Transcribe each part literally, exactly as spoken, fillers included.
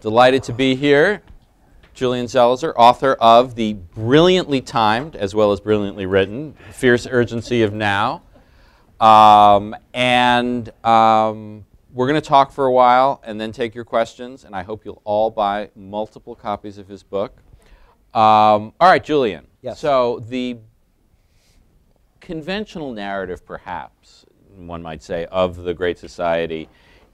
Delighted to be here. Julian Zelizer, author of the brilliantly timed, as well as brilliantly written, Fierce Urgency of Now. Um, and um, we're going to talk for a while and then take your questions, and I hope you'll all buy multiple copies of his book. Um, all right, Julian. Yes. So the conventional narrative, perhaps, one might say, of the Great Society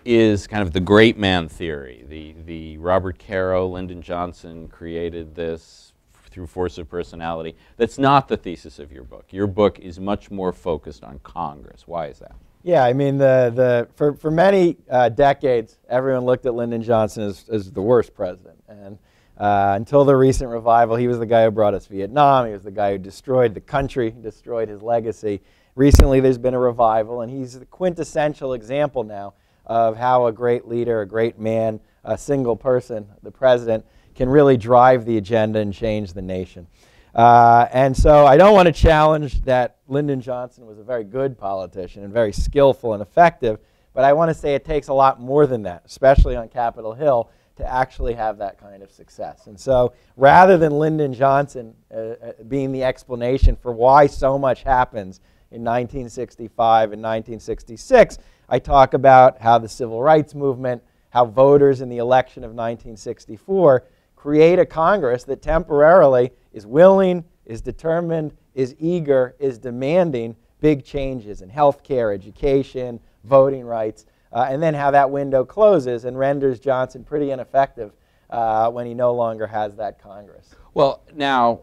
is kind of the great man theory. The, the Robert Caro, Lyndon Johnson created this through force of personality. That's not the thesis of your book. Your book is much more focused on Congress. Why is that? Yeah, I mean, the, the, for, for many uh, decades, everyone looked at Lyndon Johnson as, as the worst president. And uh, until the recent revival, he was the guy who brought us Vietnam. He was the guy who destroyed the country, destroyed his legacy. Recently, there's been a revival, and he's the quintessential example now of how a great leader, a great man, a single person, the president, can really drive the agenda and change the nation. Uh, and so I don't want to challenge that Lyndon Johnson was a very good politician and very skillful and effective, but I want to say it takes a lot more than that, especially on Capitol Hill, to actually have that kind of success. And so rather than Lyndon Johnson uh, being the explanation for why so much happens in nineteen sixty-five and nineteen sixty-six, I talk about how the Civil Rights Movement, how voters in the election of nineteen sixty-four create a Congress that temporarily is willing, is determined, is eager, is demanding big changes in health care, education, voting rights, uh, and then how that window closes and renders Johnson pretty ineffective uh, when he no longer has that Congress. Well, now,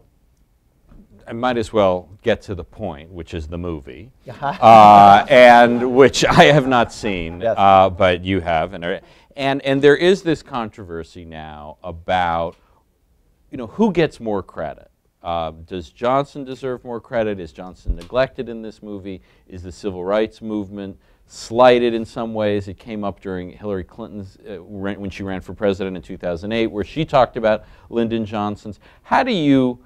I might as well get to the point, which is the movie, uh, and which I have not seen, yes. uh, but you have. And, and, and there is this controversy now about, you know, who gets more credit? Uh, does Johnson deserve more credit? Is Johnson neglected in this movie? Is the Civil Rights Movement slighted in some ways? It came up during Hillary Clinton's, uh, when she ran for president in two thousand eight, where she talked about Lyndon Johnson's. How do you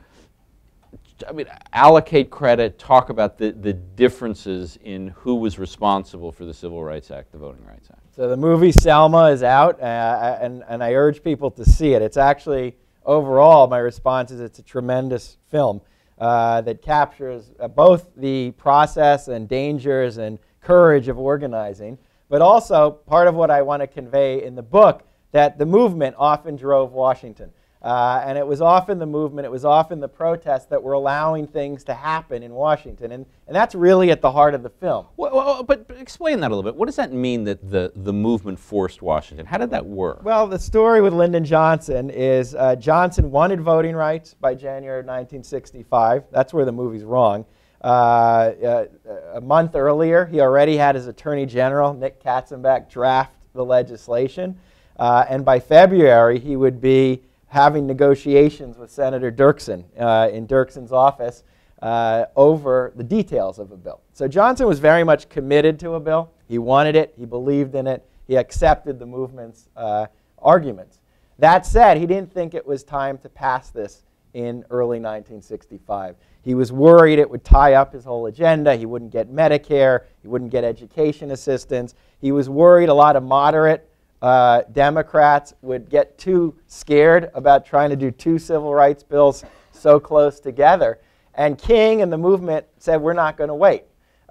I mean, allocate credit, talk about the, the differences in who was responsible for the Civil Rights Act, the Voting Rights Act? So the movie Selma is out, uh, and, and I urge people to see it. It's actually, overall, my response is it's a tremendous film uh, that captures uh, both the process and dangers and courage of organizing, but also part of what I want to convey in the book, that the movement often drove Washington. Uh, and it was often the movement, it was often the protests that were allowing things to happen in Washington. And, and that's really at the heart of the film. Well, well, but, but explain that a little bit. What does that mean that the, the movement forced Washington? How did that work? Well, the story with Lyndon Johnson is uh, Johnson wanted voting rights by January of nineteen sixty-five. That's where the movie's wrong. Uh, uh, a month earlier, he already had his Attorney General, Nick Katzenbach, draft the legislation. Uh, and by February, he would be having negotiations with Senator Dirksen uh, in Dirksen's office uh, over the details of a bill. So Johnson was very much committed to a bill. He wanted it. He believed in it. He accepted the movement's uh, arguments. That said, he didn't think it was time to pass this in early nineteen sixty-five. He was worried it would tie up his whole agenda. He wouldn't get Medicare. He wouldn't get education assistance. He was worried a lot of moderate Uh, Democrats would get too scared about trying to do two civil rights bills so close together. And King and the movement said, we're not going to wait.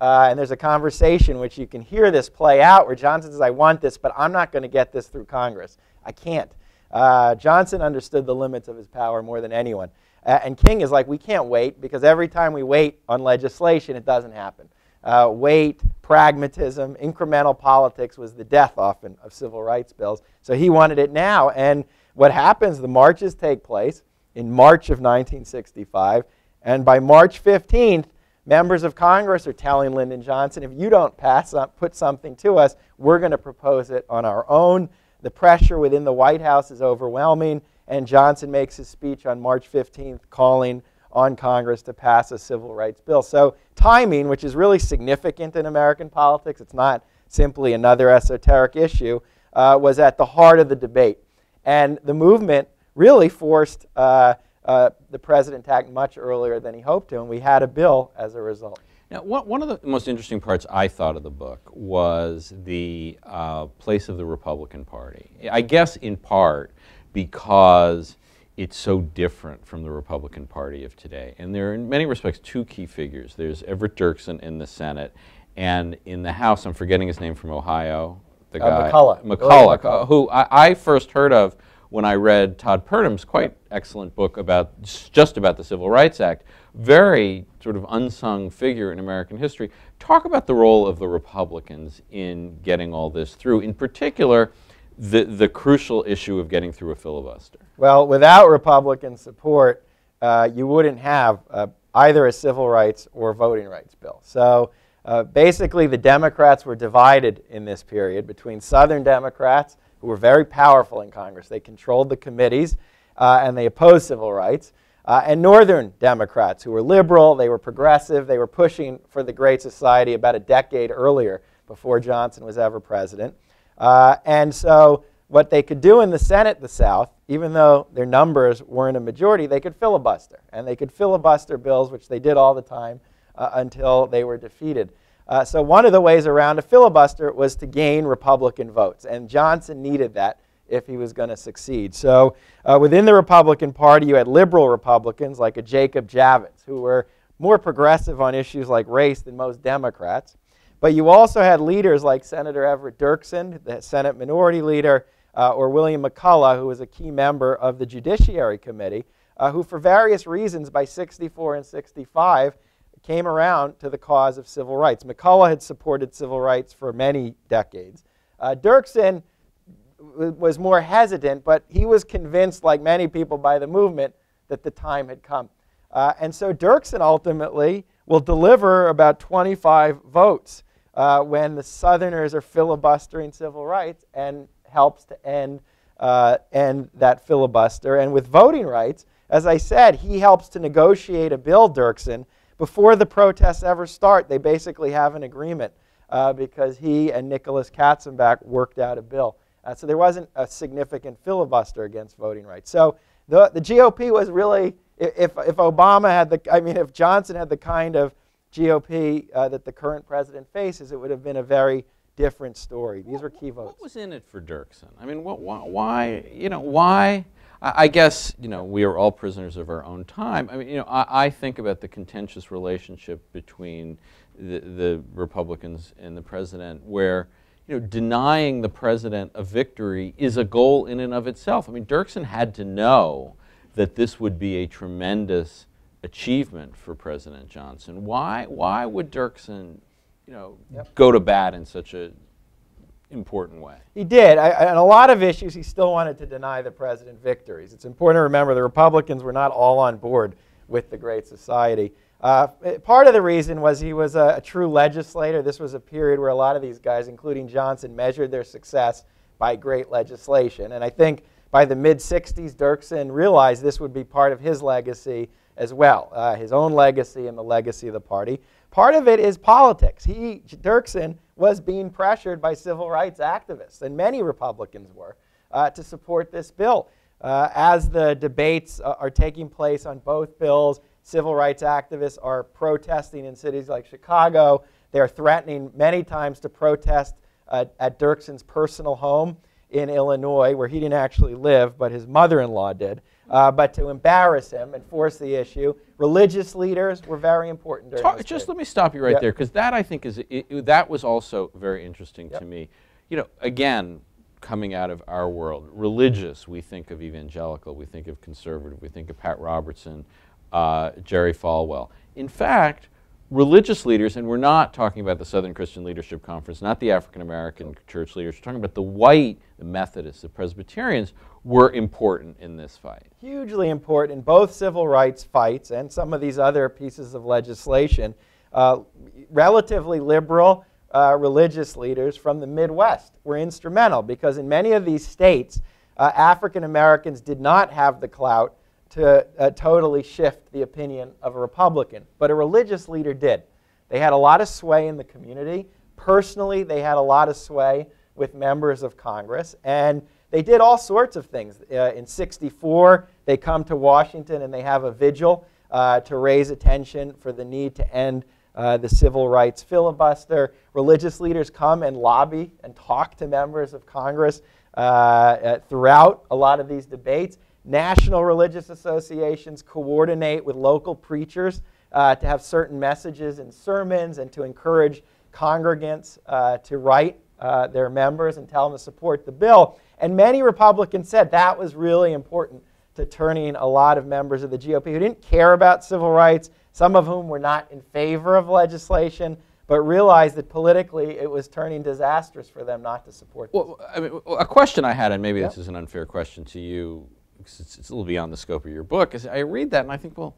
Uh, and there's a conversation which you can hear this play out where Johnson says, I want this, but I'm not going to get this through Congress. I can't. Uh, Johnson understood the limits of his power more than anyone. Uh, and King is like, we can't wait, because every time we wait on legislation, it doesn't happen. Uh, wait, pragmatism, incremental politics was the death often of civil rights bills. So he wanted it now. And what happens, the marches take place in March of nineteen sixty-five. And by March fifteenth, members of Congress are telling Lyndon Johnson, if you don't pass up, put something to us, we're going to propose it on our own. The pressure within the White House is overwhelming. And Johnson makes his speech on March fifteenth calling on Congress to pass a civil rights bill. So timing, which is really significant in American politics, it's not simply another esoteric issue, uh, was at the heart of the debate. And the movement really forced uh, uh, the president to act much earlier than he hoped to, and we had a bill as a result. Now, one of the most interesting parts I thought of the book was the uh, place of the Republican Party. I guess in part because it's so different from the Republican Party of today. And there are in many respects two key figures. There's Everett Dirksen in the Senate, and in the House, I'm forgetting his name from Ohio, the guy, uh, McCulloch, McCulloch, McCulloch. Uh, who I, I first heard of when I read Todd Purdum's quite excellent book about just about the Civil Rights Act, very sort of unsung figure in American history. Talk about the role of the Republicans in getting all this through, in particular the, the crucial issue of getting through a filibuster. Well, without Republican support, uh, you wouldn't have uh, either a civil rights or voting rights bill. So uh, basically the Democrats were divided in this period between Southern Democrats, who were very powerful in Congress. They controlled the committees, uh, and they opposed civil rights. Uh, and Northern Democrats, who were liberal, they were progressive, they were pushing for the Great Society about a decade earlier, before Johnson was ever president. Uh, and so what they could do in the Senate, the South, even though their numbers weren't a majority, they could filibuster. And they could filibuster bills, which they did all the time, uh, until they were defeated. Uh, so one of the ways around a filibuster was to gain Republican votes, and Johnson needed that if he was going to succeed. So uh, within the Republican Party, you had liberal Republicans like a Jacob Javits, who were more progressive on issues like race than most Democrats. But you also had leaders like Senator Everett Dirksen, the Senate Minority Leader, uh, or William McCulloch, who was a key member of the Judiciary Committee, uh, who for various reasons by sixty-four and sixty-five came around to the cause of civil rights. McCulloch had supported civil rights for many decades. Uh, Dirksen was more hesitant, but he was convinced, like many people by the movement, that the time had come. Uh, and so Dirksen ultimately will deliver about twenty-five votes uh, when the Southerners are filibustering civil rights, and helps to end, uh, end that filibuster. And with voting rights, as I said, he helps to negotiate a bill, Dirksen, before the protests ever start. They basically have an agreement uh, because he and Nicholas Katzenbach worked out a bill. Uh, so there wasn't a significant filibuster against voting rights. So the, the G O P was really, if, if Obama had the, I mean, if Johnson had the kind of G O P uh, that the current president faces, it would have been a very different story. These were key votes. What was in it for Dirksen? I mean, what, why, you know, why? I guess, you know, we are all prisoners of our own time. I mean, you know, I, I think about the contentious relationship between the, the Republicans and the president, where, you know, denying the president a victory is a goal in and of itself. I mean, Dirksen had to know that this would be a tremendous achievement for President Johnson. Why, why would Dirksen, you know, yep. go to bat in such a important way? He did. I, on a lot of issues, he still wanted to deny the president victories. It's important to remember the Republicans were not all on board with the Great Society. Uh, part of the reason was he was a, a true legislator. This was a period where a lot of these guys, including Johnson, measured their success by great legislation. And I think by the mid sixties, Dirksen realized this would be part of his legacy as well, uh, his own legacy and the legacy of the party. Part of it is politics. He, Dirksen, was being pressured by civil rights activists, and many Republicans were, uh, to support this bill. Uh, as the debates uh, are taking place on both bills, civil rights activists are protesting in cities like Chicago. They are threatening many times to protest uh, at Dirksen's personal home in Illinois, where he didn't actually live, but his mother-in-law did. Uh, but to embarrass him and force the issue. Religious leaders were very important during Talk, this Just period. Let me stop you right yep. there, because that I think is, it, that was also very interesting yep. to me. You know, again, coming out of our world, religious, we think of evangelical, we think of conservative, we think of Pat Robertson, uh, Jerry Falwell. In fact, religious leaders, and we're not talking about the Southern Christian Leadership Conference, not the African American church leaders, we're talking about the white, the Methodists, the Presbyterians, were important in this fight. Hugely important in both civil rights fights and some of these other pieces of legislation. Uh, relatively liberal uh, religious leaders from the Midwest were instrumental, because in many of these states, uh, African Americans did not have the clout to uh, totally shift the opinion of a Republican. But a religious leader did. They had a lot of sway in the community. Personally, they had a lot of sway with members of Congress. And they did all sorts of things. Uh, in sixty-four, they come to Washington and they have a vigil uh, to raise attention for the need to end uh, the civil rights filibuster. Religious leaders come and lobby and talk to members of Congress uh, throughout a lot of these debates. National religious associations coordinate with local preachers uh, to have certain messages and sermons and to encourage congregants uh, to write uh, their members and tell them to support the bill. And many Republicans said that was really important to turning a lot of members of the G O P who didn't care about civil rights, some of whom were not in favor of legislation, but realized that politically it was turning disastrous for them not to support this. Well, I mean, a question I had, and maybe yeah. this is an unfair question to you, because it's, it's a little beyond the scope of your book, is I read that and I think, well,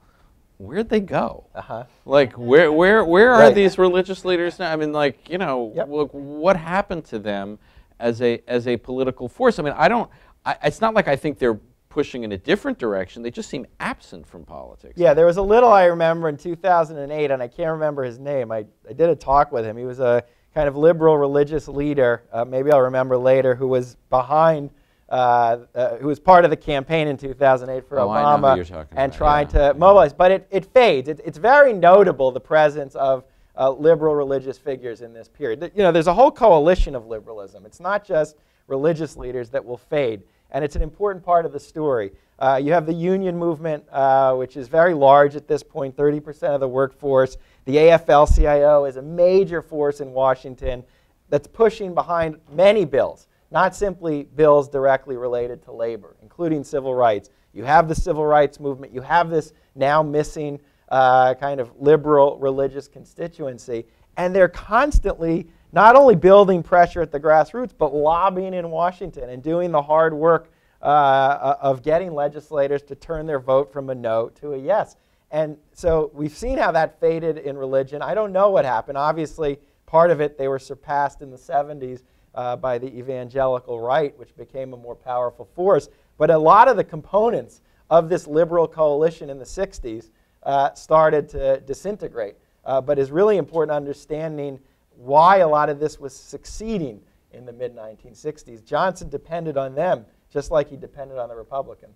where'd they go? Uh-huh. Like, where, where, where are right. these religious leaders now? I mean, like, you know, yep. look, what happened to them as a, as a political force? I mean, I don't, I, it's not like I think they're pushing in a different direction. They just seem absent from politics. Yeah, there was a little I remember in two thousand eight, and I can't remember his name. I, I did a talk with him. He was a kind of liberal religious leader, uh, maybe I'll remember later, who was behind, uh, uh, who was part of the campaign in two thousand eight for oh, Obama and trying yeah. to mobilize. But it, it fades. It, it's very notable, the presence of uh, liberal religious figures in this period. You know, there's a whole coalition of liberalism. It's not just religious leaders that will fade. And it's an important part of the story. Uh, you have the union movement, uh, which is very large at this point, thirty percent of the workforce. The A F L C I O is a major force in Washington that's pushing behind many bills, not simply bills directly related to labor, including civil rights. You have the civil rights movement. You have this now missing uh, kind of liberal religious constituency. And they're constantly not only building pressure at the grassroots, but lobbying in Washington and doing the hard work uh, of getting legislators to turn their vote from a no to a yes. And so we've seen how that faded in religion. I don't know what happened. Obviously, part of it, they were surpassed in the seventies uh, by the evangelical right, which became a more powerful force. But a lot of the components of this liberal coalition in the sixties uh, started to disintegrate. Uh, but it's really important understanding why a lot of this was succeeding in the mid nineteen sixties. Johnson depended on them, just like he depended on the Republicans.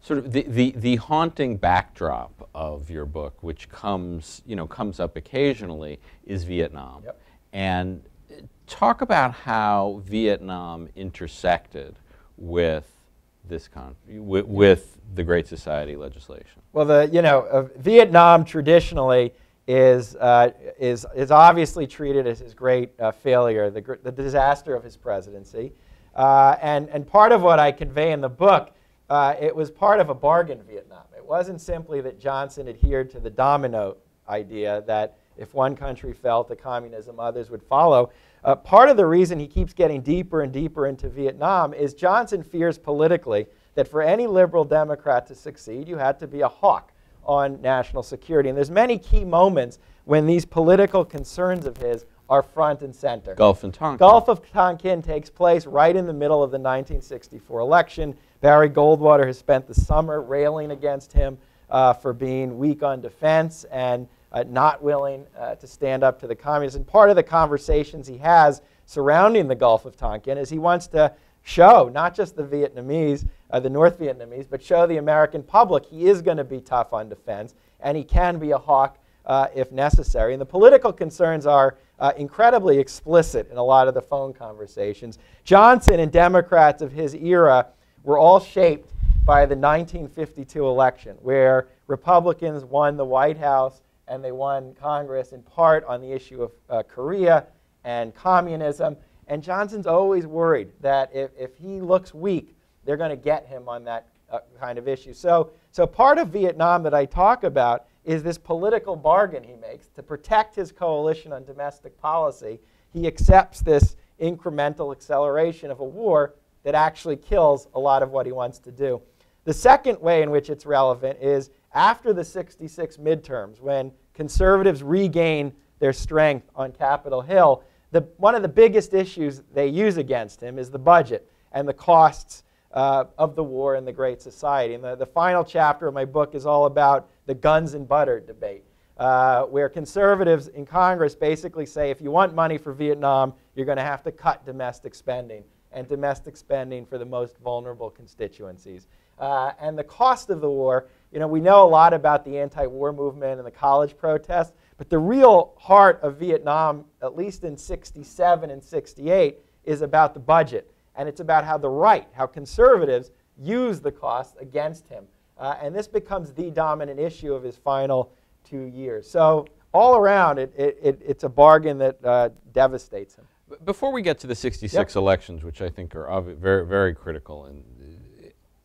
Sort of the, the, the haunting backdrop of your book, which comes, you know, comes up occasionally, is Vietnam. Yep. And talk about how Vietnam intersected with this con with, with the Great Society legislation. Well, the, you know, uh, Vietnam traditionally Is, uh, is, is obviously treated as his great uh, failure, the, gr the disaster of his presidency. Uh, and, and part of what I convey in the book, uh, it was part of a bargain Vietnam. It wasn't simply that Johnson adhered to the domino idea that if one country fell to communism, others would follow. Uh, part of the reason he keeps getting deeper and deeper into Vietnam is Johnson fears politically that for any liberal Democrat to succeed, you had to be a hawk on national security. And there's many key moments when these political concerns of his are front and center. Gulf of Tonkin. Gulf of Tonkin takes place right in the middle of the nineteen sixty-four election. Barry Goldwater has spent the summer railing against him uh, for being weak on defense and uh, not willing uh, to stand up to the communists. And part of the conversations he has surrounding the Gulf of Tonkin is he wants to show not just the Vietnamese, uh, the North Vietnamese, but show the American public he is going to be tough on defense and he can be a hawk uh, if necessary. And the political concerns are uh, incredibly explicit in a lot of the phone conversations. Johnson and Democrats of his era were all shaped by the nineteen fifty-two election, where Republicans won the White House and they won Congress in part on the issue of uh, Korea and communism. And Johnson's always worried that if, if he looks weak, they're going to get him on that uh, kind of issue. So, so part of Vietnam that I talk about is this political bargain he makes to protect his coalition on domestic policy. He accepts this incremental acceleration of a war that actually kills a lot of what he wants to do. The second way in which it's relevant is after the sixty-six midterms, when conservatives regain their strength on Capitol Hill. The, one of the biggest issues they use against him is the budget and the costs uh, of the war and the Great Society. And the, the final chapter of my book is all about the guns and butter debate, uh, where conservatives in Congress basically say, if you want money for Vietnam, you're going to have to cut domestic spending, and domestic spending for the most vulnerable constituencies. Uh, and the cost of the war, you know, we know a lot about the anti-war movement and the college protests, But the real heart of Vietnam, at least in sixty-seven and sixty-eight, is about the budget. And it's about how the right, how conservatives use the costs against him. Uh, and this becomes the dominant issue of his final two years. So all around, it, it, it, it's a bargain that uh, devastates him. Before we get to the sixty-six yep. elections, which I think are very, very critical, and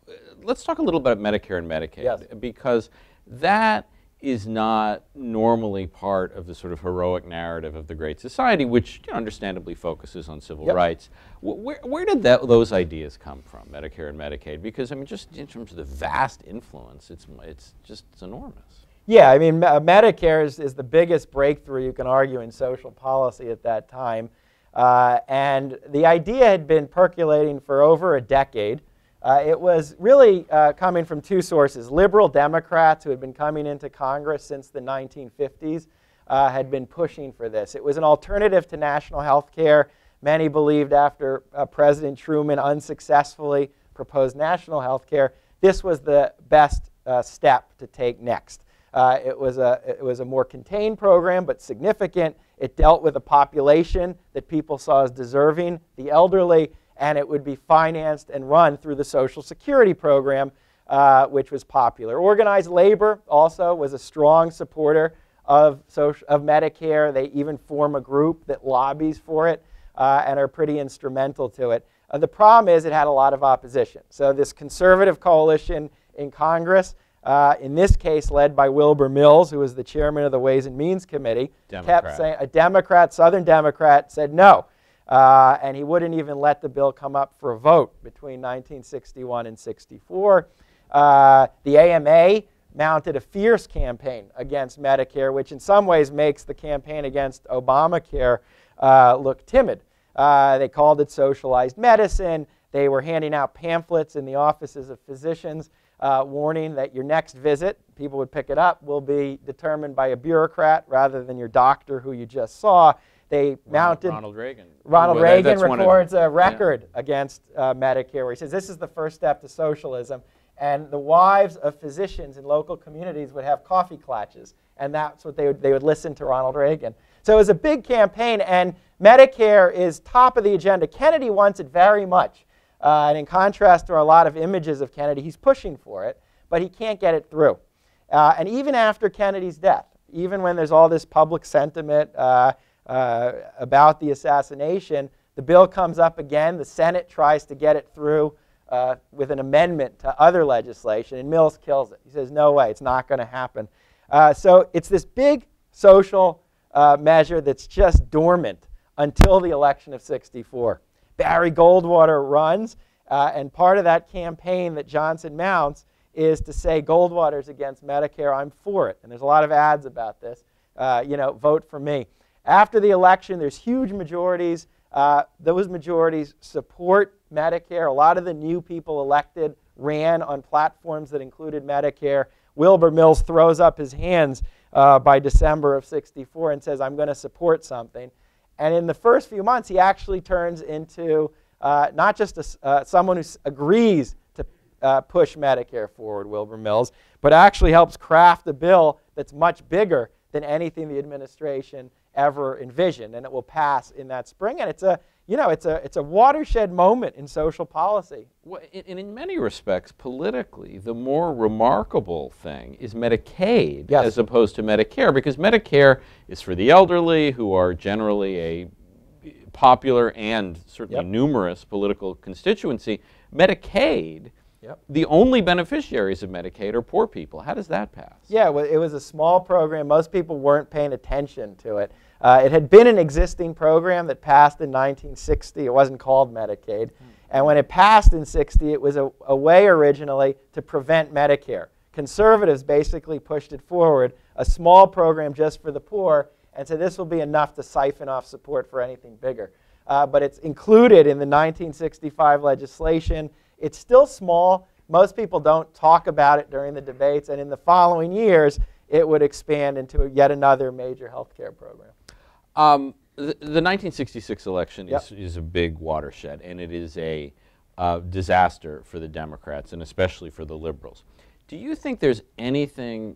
uh, let's talk a little bit about Medicare and Medicaid, yes. because that is not normally part of the sort of heroic narrative of the Great Society, which you know, understandably focuses on civil yep. rights. Where, where did that, those ideas come from, Medicare and Medicaid? Because I mean, just in terms of the vast influence, it's, it's just it's enormous. Yeah, I mean, uh, Medicare is, is the biggest breakthrough you can argue in social policy at that time. Uh, and the idea had been percolating for over a decade. Uh, it was really uh, coming from two sources. Liberal Democrats who had been coming into Congress since the nineteen fifties uh, had been pushing for this. It was an alternative to national health care. Many believed after uh, President Truman unsuccessfully proposed national health care, this was the best uh, step to take next. Uh, it was a, it was a more contained program, but significant. It dealt with a population that people saw as deserving, the elderly, and it would be financed and run through the Social Security program, uh, which was popular. Organized labor also was a strong supporter of, social, of Medicare. They even form a group that lobbies for it uh, and are pretty instrumental to it. Uh, the problem is it had a lot of opposition. So this conservative coalition in Congress, Uh, in this case led by Wilbur Mills, who was the chairman of the Ways and Means Committee, Democrat. kept saying, a Democrat, Southern Democrat, said no. Uh, and he wouldn't even let the bill come up for a vote between nineteen sixty-one and sixty-four. Uh, the A M A mounted a fierce campaign against Medicare, which in some ways makes the campaign against Obamacare uh, look timid. Uh, they called it socialized medicine. They were handing out pamphlets in the offices of physicians Uh, warning that your next visit, people would pick it up, will be determined by a bureaucrat rather than your doctor who you just saw. They mounted... Ronald Reagan. Ronald well, Reagan records of, a record yeah. against uh, Medicare where he says this is the first step to socialism. And the wives of physicians in local communities would have coffee clutches. And that's what they would, they would listen to Ronald Reagan. So it was a big campaign, and Medicare is top of the agenda. Kennedy wants it very much. Uh, and in contrast, there are a lot of images of Kennedy. He's pushing for it, but he can't get it through. Uh, and even after Kennedy's death, even when there's all this public sentiment uh, uh, about the assassination, the bill comes up again. The Senate tries to get it through uh, with an amendment to other legislation, and Mills kills it. He says, no way, it's not going to happen. Uh, so it's this big social uh, measure that's just dormant until the election of sixty-four. Barry Goldwater runs, uh, and part of that campaign that Johnson mounts is to say Goldwater's against Medicare, I'm for it. And there's a lot of ads about this, uh, you know, vote for me. After the election, there's huge majorities. Uh, those majorities support Medicare. A lot of the new people elected ran on platforms that included Medicare. Wilbur Mills throws up his hands uh, by December of sixty-four and says, I'm going to support something. And in the first few months, he actually turns into uh, not just a, uh, someone who agrees to uh, push Medicare forward, Wilbur Mills, but actually helps craft a bill that's much bigger than anything the administration ever envisioned, and it will pass in that spring. And it's a, you know, it's a, it's a watershed moment in social policy. Well, and in many respects, politically, the more remarkable thing is Medicaid yes. as opposed to Medicare, because Medicare is for the elderly, who are generally a popular and certainly yep. numerous political constituency. Medicaid, yep. the only beneficiaries of Medicaid are poor people. How does that pass? Yeah, well, it was a small program. Most people weren't paying attention to it. Uh, it had been an existing program that passed in nineteen sixty. It wasn't called Medicaid. Mm. And when it passed in sixty, it was a, a way originally to prevent Medicare. Conservatives basically pushed it forward, a small program just for the poor, and said this will be enough to siphon off support for anything bigger. Uh, but it's included in the nineteen sixty-five legislation. It's still small. Most people don't talk about it during the debates. And in the following years, it would expand into yet another major health care program. Um, the, the nineteen sixty-six election yep. is, is a big watershed, and it is a uh, disaster for the Democrats, and especially for the liberals. Do you think there's anything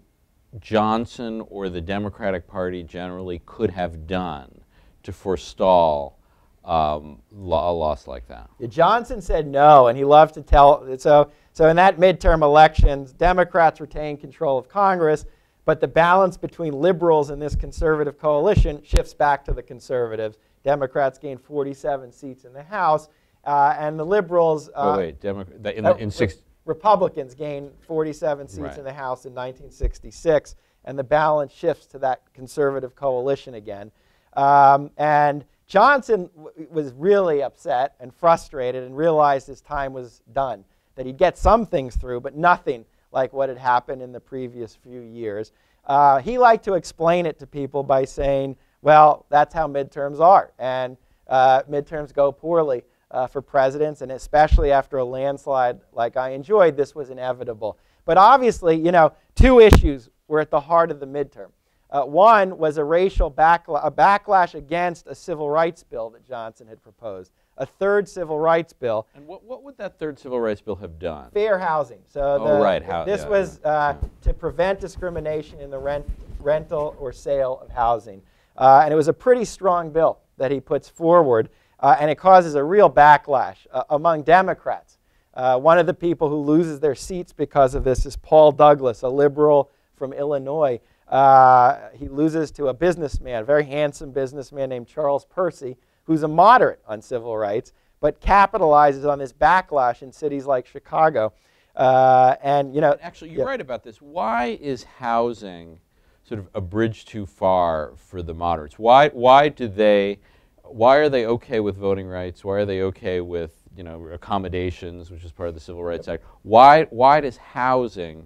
Johnson or the Democratic Party generally could have done to forestall um, a loss like that? Johnson said no, and he loved to tell, so, so in that midterm elections, Democrats retained control of Congress, but the balance between liberals and this conservative coalition shifts back to the conservatives. Democrats gained forty-seven seats in the House, uh, and the liberals... Uh, oh, wait, Demo in the, in uh, Republicans gained forty-seven seats right. in the House in nineteen sixty-six, and the balance shifts to that conservative coalition again. Um, and Johnson w was really upset and frustrated and realized his time was done, that he'd get some things through, but nothing like what had happened in the previous few years. Uh, he liked to explain it to people by saying, well, that's how midterms are, and uh, midterms go poorly uh, for presidents, and especially after a landslide like I enjoyed, this was inevitable. But obviously, you know, two issues were at the heart of the midterm. Uh, one was a racial backla a backlash against a civil rights bill that Johnson had proposed. A third civil rights bill. And what, what would that third civil rights bill have done? Fair housing. So the, oh, right. How, this yeah, was yeah. Uh, to prevent discrimination in the rent, rental or sale of housing. Uh, and it was a pretty strong bill that he puts forward, uh, and it causes a real backlash uh, among Democrats. Uh, one of the people who loses their seats because of this is Paul Douglas, a liberal from Illinois. Uh, he loses to a businessman, a very handsome businessman named Charles Percy, who's a moderate on civil rights, but capitalizes on this backlash in cities like Chicago. Uh, and, you know, actually, you're yeah. right about this. Why is housing sort of a bridge too far for the moderates? Why, why do they, why are they okay with voting rights? Why are they okay with, you know, accommodations, which is part of the Civil Rights Act? Why, why does housing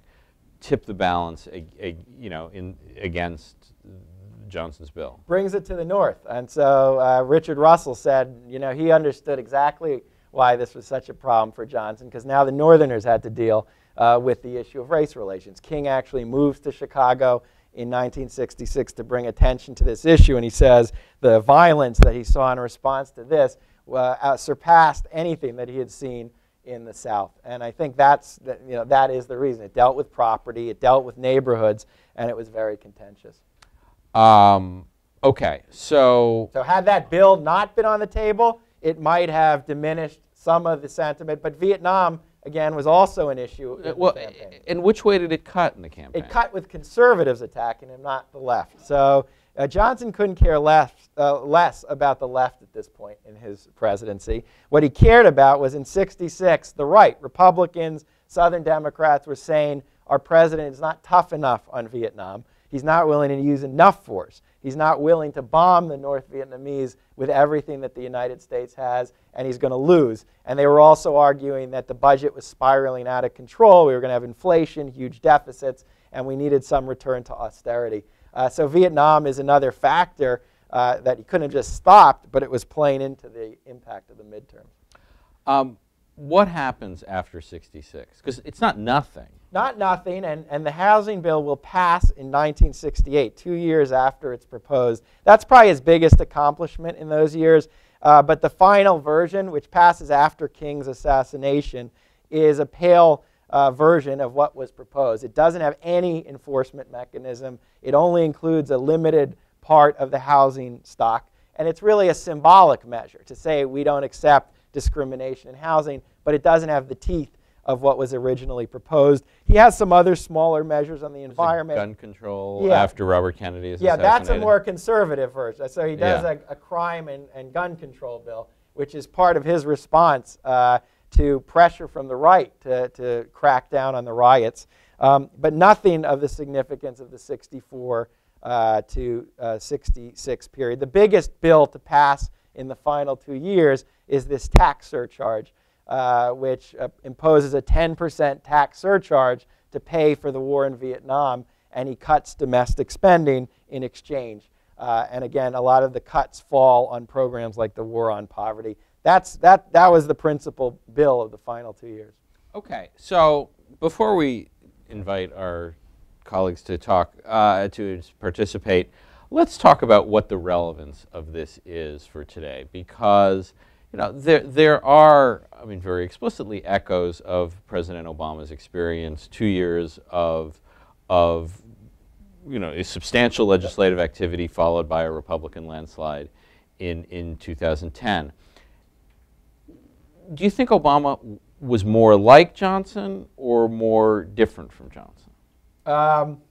tip the balance, a, a, you know, in, against Johnson's bill? Brings it to the north. And so uh, Richard Russell said, you know, he understood exactly why this was such a problem for Johnson, because now the northerners had to deal uh, with the issue of race relations. King actually moves to Chicago in nineteen sixty-six to bring attention to this issue, and he says the violence that he saw in response to this uh, surpassed anything that he had seen in the South. And I think that's the, you know, that is the reason. It dealt with property, it dealt with neighborhoods, and it was very contentious. Um, okay, so... So had that bill not been on the table, it might have diminished some of the sentiment, but Vietnam, again, was also an issue in well, the campaign. And which way did it cut in the campaign? It cut with conservatives attacking him, not the left. So uh, Johnson couldn't care less, uh, less about the left at this point in his presidency. What he cared about was in sixty-six, the right, Republicans, Southern Democrats were saying, our president is not tough enough on Vietnam. He's not willing to use enough force. He's not willing to bomb the North Vietnamese with everything that the United States has, and he's going to lose. And they were also arguing that the budget was spiraling out of control. We were going to have inflation, huge deficits, and we needed some return to austerity. Uh, so Vietnam is another factor uh, that he couldn't have just stopped, but it was playing into the impact of the midterm. Um, What happens after sixty-six? Because it's not nothing. Not nothing, and, and the housing bill will pass in nineteen sixty-eight, two years after it's proposed. That's probably his biggest accomplishment in those years. Uh, but the final version, which passes after King's assassination, is a pale uh, version of what was proposed. It doesn't have any enforcement mechanism. It only includes a limited part of the housing stock. And it's really a symbolic measure to say we don't accept discrimination in housing, but it doesn't have the teeth of what was originally proposed. He has some other smaller measures on the environment. Gun control yeah. after Robert Kennedy is yeah, assassinated. Yeah, that's a more conservative version. So he does yeah. a, a crime and, and gun control bill, which is part of his response uh, to pressure from the right to, to crack down on the riots, um, but nothing of the significance of the sixty-four uh, to uh, sixty-six period. The biggest bill to pass in the final two years is this tax surcharge, uh, which uh, imposes a ten percent tax surcharge to pay for the war in Vietnam, and he cuts domestic spending in exchange. Uh, and again, a lot of the cuts fall on programs like the War on Poverty. That's, that, that was the principal bill of the final two years. Okay, so before we invite our colleagues to talk, uh, to participate, let's talk about what the relevance of this is for today, because you know there there are, I mean, very explicitly echoes of President Obama's experience two years of of you know, a substantial legislative activity followed by a Republican landslide in, in two thousand ten. Do you think Obama was more like Johnson or more different from Johnson? Um,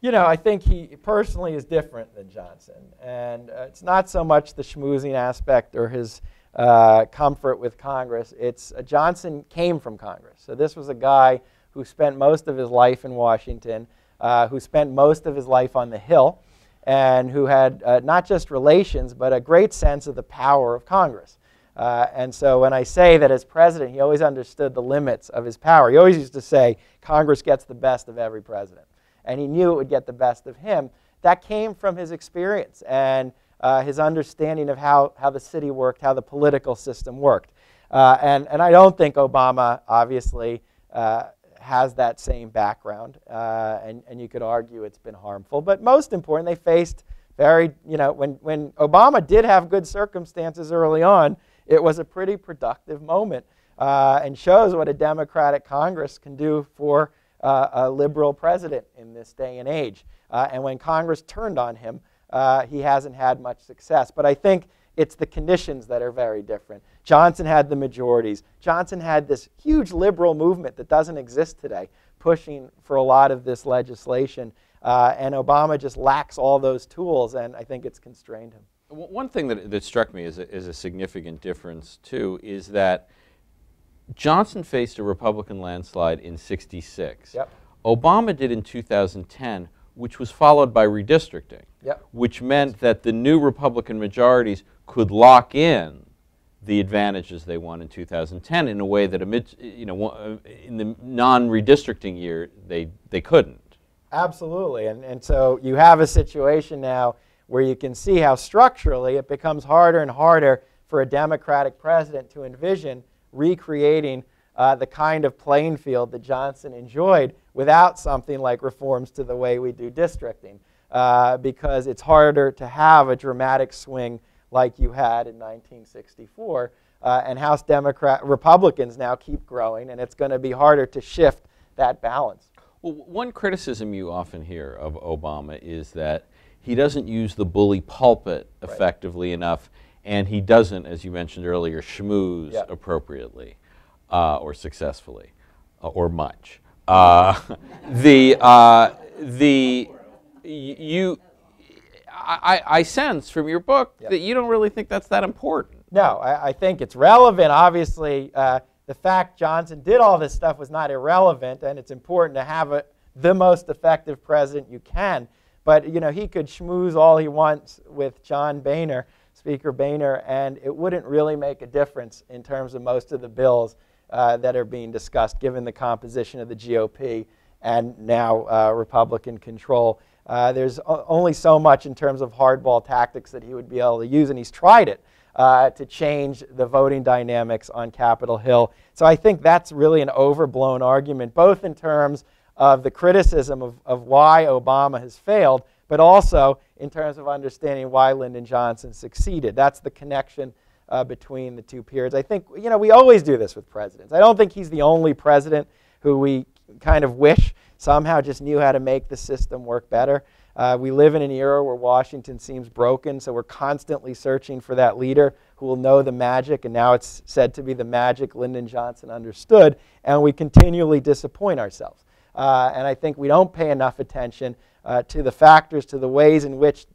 you know, I think he personally is different than Johnson. And uh, it's not so much the schmoozing aspect or his uh, comfort with Congress. It's uh, Johnson came from Congress. So this was a guy who spent most of his life in Washington, uh, who spent most of his life on the Hill, and who had uh, not just relations, but a great sense of the power of Congress. Uh, and so when I say that as president, he always understood the limits of his power. He always used to say, Congress gets the best of every president. And he knew it would get the best of him. That came from his experience and uh, his understanding of how, how the city worked, how the political system worked. Uh, and, and I don't think Obama, obviously, uh, has that same background. Uh, and, and you could argue it's been harmful. But most important, they faced very, you know, when, when Obama did have good circumstances early on, it was a pretty productive moment uh, and shows what a Democratic Congress can do for uh, a liberal president in this day and age. Uh, and when Congress turned on him, uh, he hasn't had much success. But I think it's the conditions that are very different. Johnson had the majorities. Johnson had this huge liberal movement that doesn't exist today, pushing for a lot of this legislation. Uh, and Obama just lacks all those tools, and I think it's constrained him. One thing that, that struck me as a, as a significant difference, too, is that Johnson faced a Republican landslide in sixty-six. Yep. Obama did in two thousand ten, which was followed by redistricting, yep. which meant that the new Republican majorities could lock in the advantages they won in two thousand ten in a way that, amid, you know, in the non-redistricting year, they, they couldn't. Absolutely. And, and so you have a situation now where you can see how structurally it becomes harder and harder for a Democratic president to envision recreating uh, the kind of playing field that Johnson enjoyed without something like reforms to the way we do districting, uh, because it's harder to have a dramatic swing like you had in nineteen sixty-four. Uh, and House Democrat Republicans now keep growing, and it's going to be harder to shift that balance. Well, one criticism you often hear of Obama is that he doesn't use the bully pulpit effectively right. enough, and he doesn't, as you mentioned earlier, schmooze yep. appropriately uh, or successfully uh, or much. Uh, the uh, the you I, I sense from your book yep. that you don't really think that's that important. No, I, I think it's relevant. Obviously, uh, the fact Johnson did all this stuff was not irrelevant, and it's important to have a, the most effective president you can. But, you know, he could schmooze all he wants with John Boehner, Speaker Boehner, and it wouldn't really make a difference in terms of most of the bills uh, that are being discussed, given the composition of the G O P and now uh, Republican control. Uh, there's only so much in terms of hardball tactics that he would be able to use, and he's tried it uh, to change the voting dynamics on Capitol Hill. So I think that's really an overblown argument, both in terms of the criticism of, of why Obama has failed, but also in terms of understanding why Lyndon Johnson succeeded. That's the connection uh, between the two periods. I think, you know, we always do this with presidents. I don't think he's the only president who we kind of wish somehow just knew how to make the system work better. Uh, we live in an era where Washington seems broken, so we're constantly searching for that leader who will know the magic, and now it's said to be the magic Lyndon Johnson understood, and we continually disappoint ourselves. Uh, and I think we don't pay enough attention uh, to the factors, to the ways in which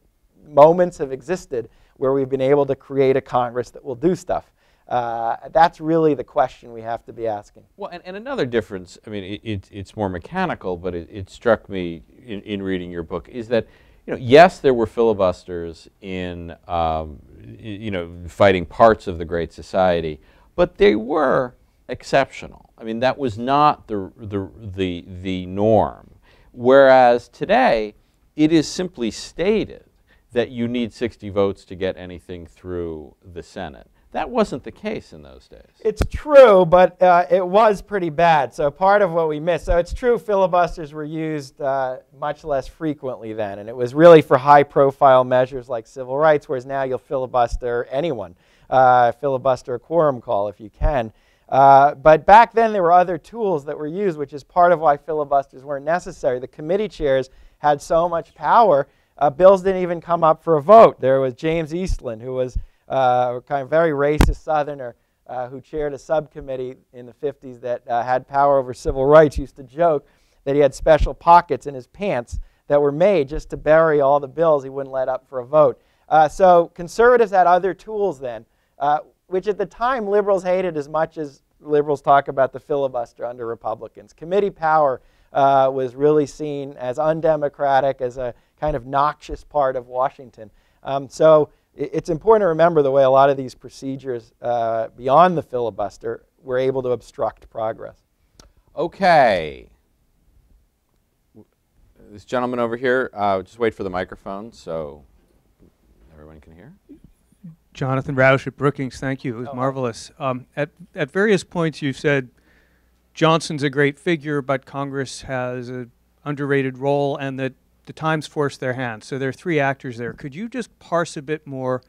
moments have existed where we've been able to create a Congress that will do stuff. Uh, that's really the question we have to be asking. Well, and, and another difference, I mean, it, it, it's more mechanical, but it, it struck me in, in reading your book, is that, you know, yes, there were filibusters in, um, you know, fighting parts of the Great Society, but they were exceptional. I mean, that was not the, the, the, the norm. Whereas today, it is simply stated that you need sixty votes to get anything through the Senate. That wasn't the case in those days. It's true, but uh, it was pretty bad. So part of what we missed. So it's true filibusters were used uh, much less frequently then, and it was really for high-profile measures like civil rights, whereas now you'll filibuster anyone, uh, filibuster a quorum call if you can. Uh, but back then there were other tools that were used, which is part of why filibusters weren't necessary. The committee chairs had so much power, uh, bills didn't even come up for a vote. There was James Eastland, who was uh, a kind of very racist Southerner uh, who chaired a subcommittee in the fifties that uh, had power over civil rights, used to joke that he had special pockets in his pants that were made just to bury all the bills he wouldn't let up for a vote. Uh, so conservatives had other tools then, uh, which at the time liberals hated as much as liberals talk about the filibuster under Republicans. Committee power uh, was really seen as undemocratic, as a kind of noxious part of Washington. Um, so it, it's important to remember the way a lot of these procedures uh, beyond the filibuster were able to obstruct progress. Okay. This gentleman over here, uh, just wait for the microphone so everyone can hear. Jonathan Rausch at Brookings, thank you. It was oh, marvelous. Um, at, at various points you've said Johnson's a great figure, but Congress has an underrated role and that the times force their hands. So there are three actors there. Could you just parse a bit more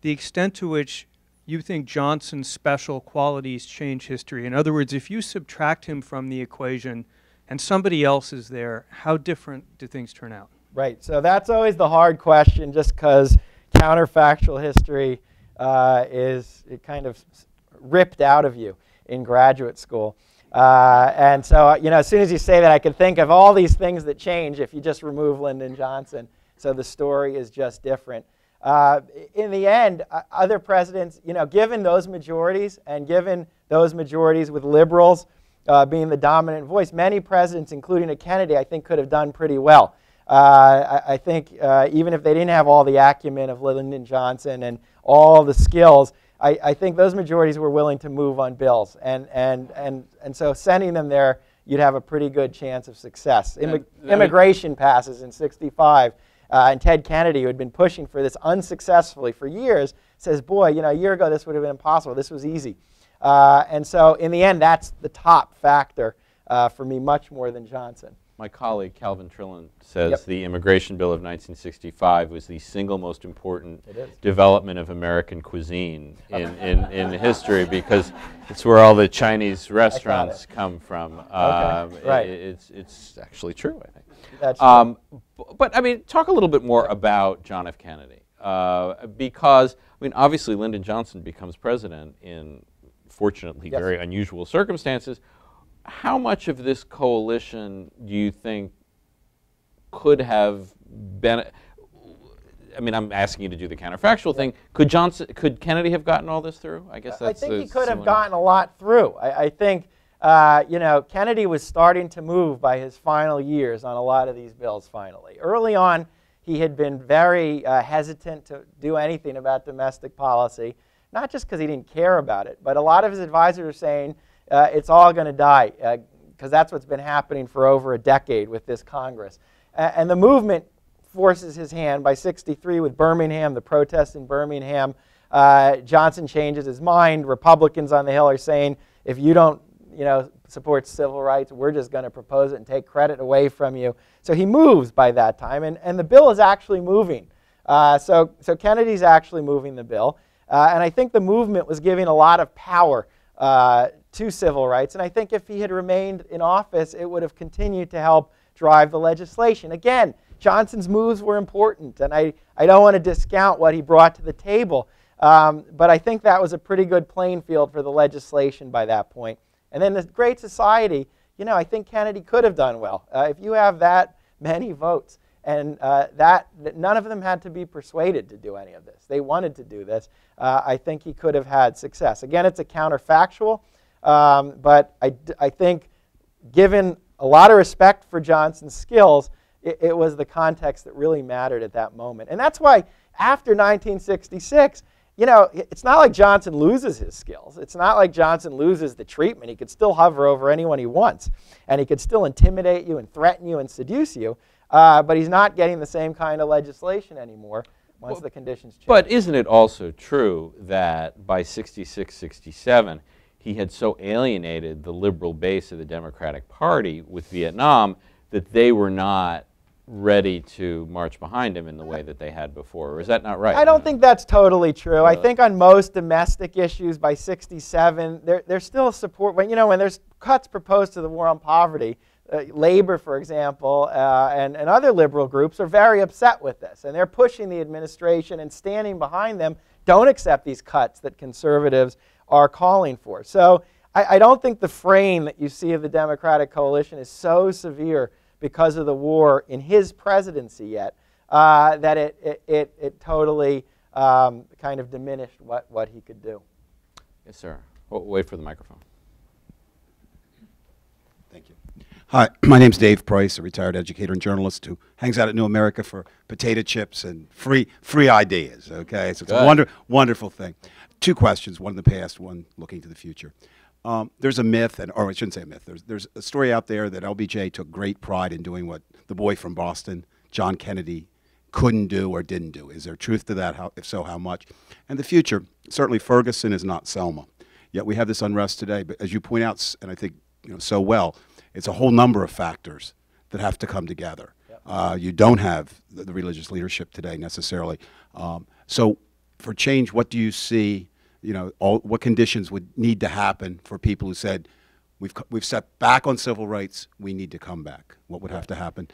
the extent to which you think Johnson's special qualities change history? In other words, if you subtract him from the equation and somebody else is there, how different do things turn out? Right. So that's always the hard question just because counterfactual history uh, is it kind of ripped out of you in graduate school. Uh, and so, you know, as soon as you say that, I could think of all these things that change if you just remove Lyndon Johnson. So the story is just different. Uh, in the end, uh, other presidents, you know, given those majorities and given those majorities with liberals uh, being the dominant voice, many presidents, including a Kennedy, I think could have done pretty well. Uh, I, I think uh, even if they didn't have all the acumen of Lyndon Johnson and all the skills, I, I think those majorities were willing to move on bills. And, and, and, and so sending them there, you'd have a pretty good chance of success. Immig immigration passes in sixty-five, uh, and Ted Kennedy, who had been pushing for this unsuccessfully for years, says, boy, you know, a year ago this would have been impossible. This was easy. Uh, and so in the end, that's the top factor uh, for me, much more than Johnson. My colleague Calvin Trillin says yep. The Immigration Bill of nineteen sixty-five was the single most important development of American cuisine in, in, in history because it's where all the Chinese restaurants come from. Uh, okay. Right. it, it's, it's actually true, I think. That's true. Um, but, I mean, talk a little bit more about John F. Kennedy uh, because, I mean, obviously Lyndon Johnson becomes president in, fortunately, yes. very unusual circumstances. How much of this coalition do you think could have been, I mean, I'm asking you to do the counterfactual yeah. thing. Could Johnson, could Kennedy have gotten all this through? I guess that's I think he could have gotten a lot through. I, I think, uh, you know, Kennedy was starting to move by his final years on a lot of these bills finally. Early on, he had been very uh, hesitant to do anything about domestic policy, not just because he didn't care about it, but a lot of his advisors were saying, Uh, it's all going to die, because uh, that's what's been happening for over a decade with this Congress. Uh, and the movement forces his hand. By sixty-three with Birmingham, the protests in Birmingham, uh, Johnson changes his mind. Republicans on the Hill are saying, if you don't you know, support civil rights, we're just going to propose it and take credit away from you. So he moves by that time, and, and the bill is actually moving. Uh, so, so Kennedy's actually moving the bill. Uh, and I think the movement was giving a lot of power uh, to civil rights, and I think if he had remained in office, it would have continued to help drive the legislation. Again, Johnson's moves were important, and I, I don't want to discount what he brought to the table, um, but I think that was a pretty good playing field for the legislation by that point. And then the Great Society, you know, I think Kennedy could have done well. Uh, if you have that many votes, and uh, that, that none of them had to be persuaded to do any of this. They wanted to do this. Uh, I think he could have had success. Again, it's a counterfactual. Um, but I, I think given a lot of respect for Johnson's skills, it, it was the context that really mattered at that moment. And that's why after nineteen sixty-six, you know, it's not like Johnson loses his skills. It's not like Johnson loses the treatment. He could still hover over anyone he wants, and he could still intimidate you and threaten you and seduce you, uh, but he's not getting the same kind of legislation anymore once well, the conditions change. But isn't it also true that by sixty-six, sixty-seven, he had so alienated the liberal base of the Democratic Party with Vietnam that they were not ready to march behind him in the way that they had before, or is that not right? I don't think that's totally true. Really? I think on most domestic issues by sixty-seven, there, there's still support. When, you know, when there's cuts proposed to the War on Poverty, uh, labor, for example, uh, and, and other liberal groups are very upset with this. And they're pushing the administration and standing behind them, don't accept these cuts that conservatives are calling for. So I, I don't think the frame that you see of the Democratic coalition is so severe because of the war in his presidency yet, uh, that it, it, it, it totally um, kind of diminished what, what he could do. Yes, sir. We'll wait for the microphone. Thank you. Hi, my name's Dave Price, a retired educator and journalist who hangs out at New America for potato chips and free free ideas, okay? So it's a wonder, wonderful thing. Two questions, one in the past, one looking to the future. Um, there's a myth, and or I shouldn't say a myth, there's, there's a story out there that L B J took great pride in doing what the boy from Boston, John Kennedy, couldn't do or didn't do. Is there truth to that? How, if so, how much? And the future, certainly Ferguson is not Selma. Yet we have this unrest today, but as you point out, and I think you know so well, it's a whole number of factors that have to come together. Yep. Uh, you don't have the, the religious leadership today necessarily. Um, so for change, what do you see, you know, all, what conditions would need to happen for people who said, we've, we've set back on civil rights, we need to come back? What would have to happen?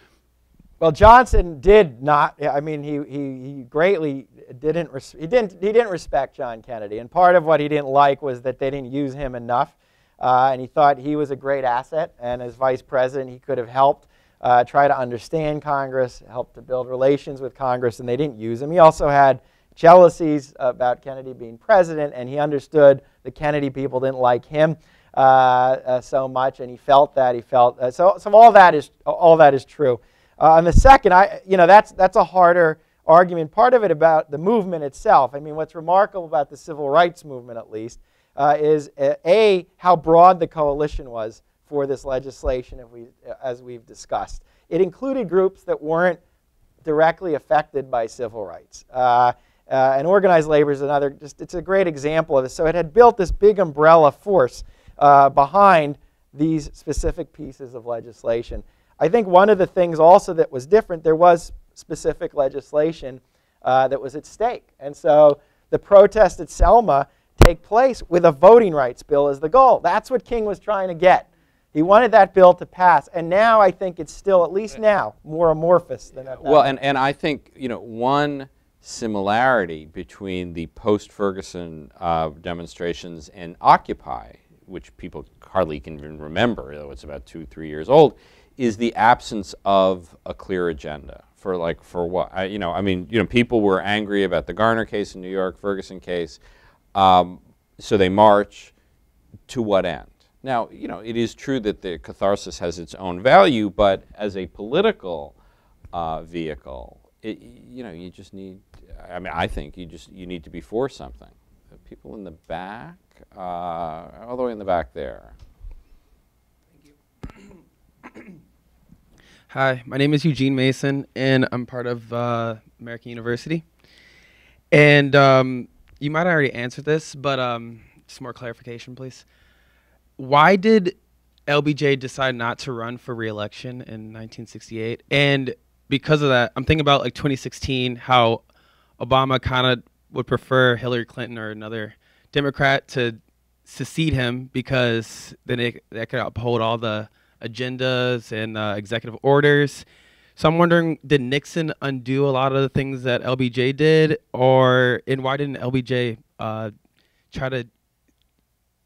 Well, Johnson did not, I mean, he, he, he greatly didn't, he didn't, he didn't respect John Kennedy. And part of what he didn't like was that they didn't use him enough. Uh, and he thought he was a great asset, and as vice president he could have helped uh, try to understand Congress, helped to build relations with Congress, and they didn't use him. He also had jealousies about Kennedy being president, and he understood the Kennedy people didn't like him uh, uh, so much, and he felt that he felt uh, so. So all that is all that is true. Uh, and the second, I you know that's that's a harder argument. Part of it about the movement itself. I mean, what's remarkable about the civil rights movement, at least. Uh, is uh, a how broad the coalition was for this legislation, if we, uh, as we've discussed. It included groups that weren't directly affected by civil rights. Uh, uh, and organized labor is another, just, it's a great example of this. So it had built this big umbrella force uh, behind these specific pieces of legislation. I think one of the things also that was different, there was specific legislation uh, that was at stake. And so the protest at Selma take place with a voting rights bill as the goal. That's what King was trying to get. He wanted that bill to pass, and now I think it's still, at least now, more amorphous than that. Well, and, and I think, you know, one similarity between the post-Ferguson uh, demonstrations and Occupy, which people hardly can even remember, though it's about two, three years old, is the absence of a clear agenda. For like, for what? I, you know, I mean, you know, people were angry about the Garner case in New York, Ferguson case. Um, so they march. To what end? Now, you know, it is true that the catharsis has its own value, but as a political uh, vehicle, it, you know, you just need, I mean, I think you just, you need to be for something. People in the back, uh, all the way in the back there. Thank you. Hi, my name is Eugene Mason, and I'm part of uh, American University. And, um, you might have already answered this, but um, just more clarification, please. Why did L B J decide not to run for re-election in nineteen sixty-eight? And because of that, I'm thinking about like twenty sixteen, how Obama kind of would prefer Hillary Clinton or another Democrat to secede him, because then it, that could uphold all the agendas and uh, executive orders. So I'm wondering, did Nixon undo a lot of the things that L B J did, or and why didn't L B J uh, try to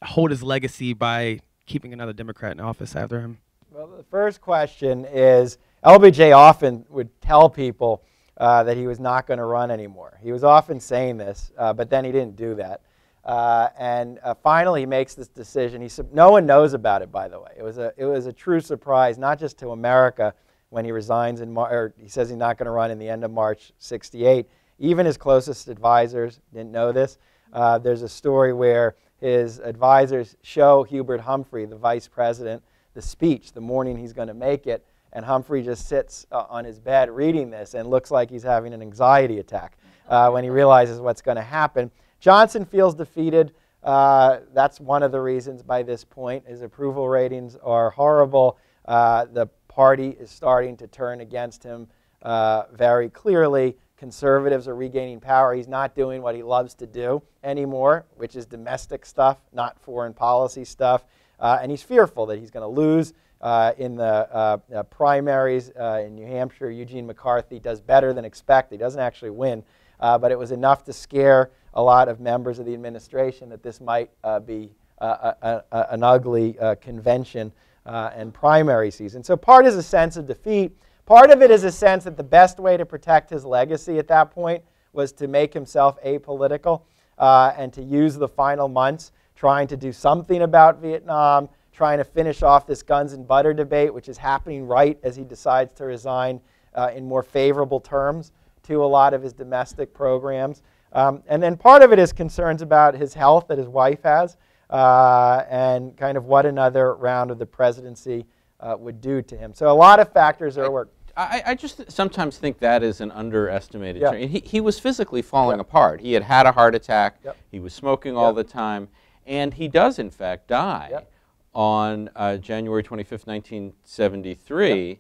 hold his legacy by keeping another Democrat in office after him? Well, the first question is, L B J often would tell people uh, that he was not going to run anymore. He was often saying this, uh, but then he didn't do that. Uh, and uh, finally, he makes this decision. He sub no one knows about it, by the way. It was a it was a true surprise, not just to America. When he resigns in Mar or he says he's not going to run in the end of March sixty-eight. Even his closest advisors didn't know this. Uh, there's a story where his advisors show Hubert Humphrey, the vice president, the speech the morning he's going to make it, and Humphrey just sits uh, on his bed reading this and looks like he's having an anxiety attack uh, when he realizes what's going to happen. Johnson feels defeated. Uh, that's one of the reasons by this point. His approval ratings are horrible. Uh, the party is starting to turn against him uh, very clearly. Conservatives are regaining power. He's not doing what he loves to do anymore, which is domestic stuff, not foreign policy stuff. Uh, and he's fearful that he's going to lose uh, in the uh, uh, primaries uh, in New Hampshire. Eugene McCarthy does better than expected. He doesn't actually win, uh, but it was enough to scare a lot of members of the administration that this might uh, be uh, a, a, an ugly uh, convention uh, and primary season. So part is a sense of defeat. Part of it is a sense that the best way to protect his legacy at that point was to make himself apolitical uh, and to use the final months trying to do something about Vietnam, trying to finish off this guns and butter debate, which is happening right as he decides to resign uh, in more favorable terms to a lot of his domestic programs. Um, and then part of it is concerns about his health that his wife has uh, and kind of what another round of the presidency uh, would do to him. So a lot of factors are at work. I, I just sometimes think that is an underestimated yeah. change. He, he was physically falling yep. apart. He had had a heart attack. Yep. He was smoking all yep. the time. And he does, in fact, die yep. on uh, January twenty-fifth, nineteen seventy-three, yep.